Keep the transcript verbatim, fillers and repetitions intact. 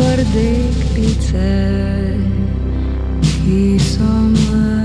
Acordei que te quis amar.